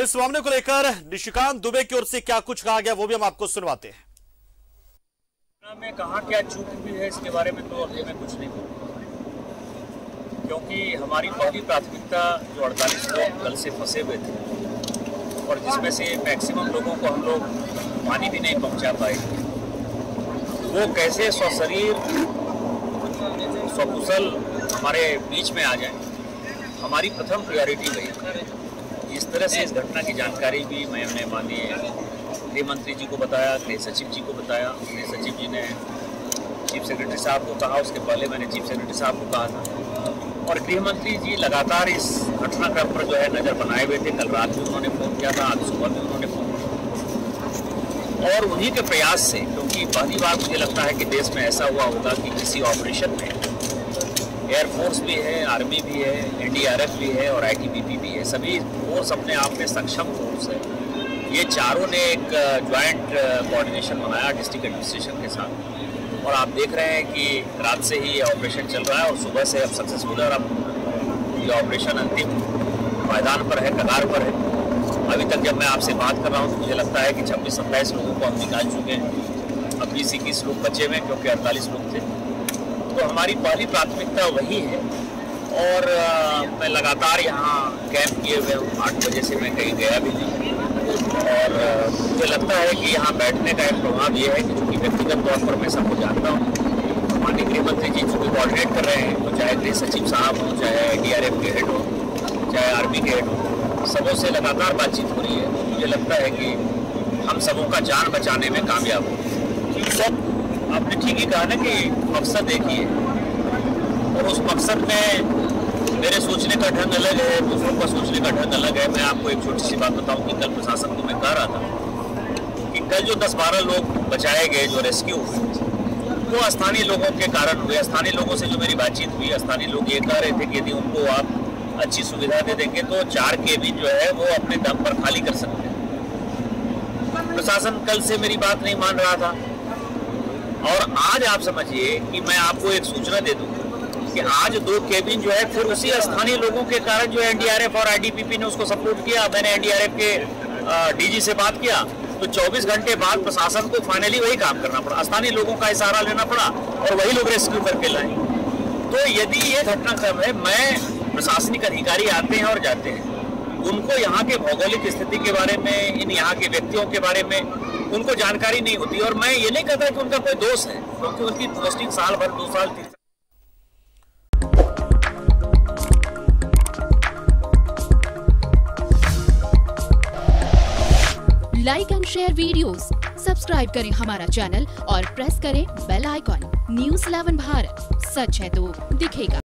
तो इस मामले को लेकर निशिकांत दुबे की ओर से क्या कुछ कहा गया वो भी हम आपको सुनवाते हैं। मैं कहां क्या चूक हुई है इसके बारे में तो अभी मैं कुछ नहीं कहूँगा, क्योंकि हमारी पहली प्राथमिकता जो 48 लोग कल से फंसे हुए थे और जिसमें से मैक्सिमम लोगों को हम लोग पानी भी नहीं पहुँचा पाए, वो कैसे सशरीर सकुशल हमारे बीच में आ जाए हमारी प्रथम प्रायोरिटी रही। इस तरह से इस घटना की जानकारी भी मैंने माननीय गृह मंत्री जी को बताया, गृह सचिव जी को बताया। गृह सचिव जी ने चीफ सेक्रेटरी साहब को कहा, उसके पहले मैंने चीफ सेक्रेटरी साहब को कहा था और गृह मंत्री जी लगातार इस घटनाक्रम पर जो है नज़र बनाए हुए थे। कल रात भी उन्होंने फ़ोन किया था, आज सुबह भी उन्होंने फ़ोन किया और उन्हीं के प्रयास से, क्योंकि पहली बार मुझे लगता है कि देश में ऐसा हुआ होगा कि किसी ऑपरेशन में एयरफोर्स भी है, आर्मी भी है, NDRF भी है और ITBP भी है। सभी फोर्स अपने आप में सक्षम फोर्स है। ये चारों ने एक ज्वाइंट कोऑर्डिनेशन बनाया डिस्ट्रिक्ट एडमिनिस्ट्रेशन के साथ और आप देख रहे हैं कि रात से ही ये ऑपरेशन चल रहा है और सुबह से अब सक्सेसफुल है और अब ये ऑपरेशन अंतिम मैदान पर है, कगार पर है। अभी तक जब मैं आपसे बात कर रहा हूँ तो मुझे लगता है कि 26-27 लोगों को हम निकाल चुके हैं, अब 20-21 लोग बचे हुए हैं क्योंकि 48 लोग थे। तो हमारी पहली प्राथमिकता वही है और मैं लगातार यहाँ कैंप किए हुए हूँ। 8 बजे से मैं कहीं गया भी नहीं और मुझे लगता है कि यहाँ बैठने का एक प्रभाव ये है कि चूँकि व्यक्तिगत तौर पर मैं सबको जानता हूँ, माननीय गृह मंत्री जी चूँकि कोऑर्डिनेट कर रहे हैं तो चाहे गृह सचिव साहब हो, चाहे NDRF के हेड हो, चाहे आर्मी के हेड हो, सबों से लगातार बातचीत हो रही है। तो मुझे लगता है कि हम सबों का जान बचाने में कामयाब हो। सब आपने ठीक ही कहा ना कि मकसद एक ही है और उस मकसद में मेरे सोचने का ढंग अलग है, दूसरों का सोचने का ढंग अलग है। मैं आपको एक छोटी सी बात बताऊं कि कल प्रशासन को मैं कह रहा था कि कल जो 10-12 लोग बचाए गए, जो रेस्क्यू हुए, वो स्थानीय लोगों के कारण हुए। स्थानीय लोगों से जो मेरी बातचीत हुई, स्थानीय लोग ये कह रहे थे कि यदि उनको आप अच्छी सुविधा दे देंगे तो 4 केबिन जो है वो अपने दम पर खाली कर सकते हैं। प्रशासन कल से मेरी बात नहीं मान रहा था और आज आप समझिए कि मैं आपको एक सूचना दे दूं कि आज 2 केबिन जो है फिर उसी स्थानीय लोगों के कारण जो NDRF और ITBP ने उसको सपोर्ट किया। मैंने NDRF के DG से बात किया तो 24 घंटे बाद प्रशासन को फाइनली वही काम करना पड़ा, स्थानीय लोगों का सहारा लेना पड़ा और वही लोग रेस्क्यू करके लाए। तो यदि ये घटनाक्रम है, मैं प्रशासनिक अधिकारी आते हैं और जाते हैं, उनको यहाँ के भौगोलिक स्थिति के बारे में, इन यहाँ के व्यक्तियों के बारे में उनको जानकारी नहीं होती और मैं ये नहीं कहता कि उनका कोई दोष है क्योंकि उनकी पोस्टिंग साल भर 2 साल थी। Like and share videos, subscribe करें हमारा चैनल और प्रेस करें बेल आइकॉन। न्यूज़ 11 भारत, सच है तो दिखेगा।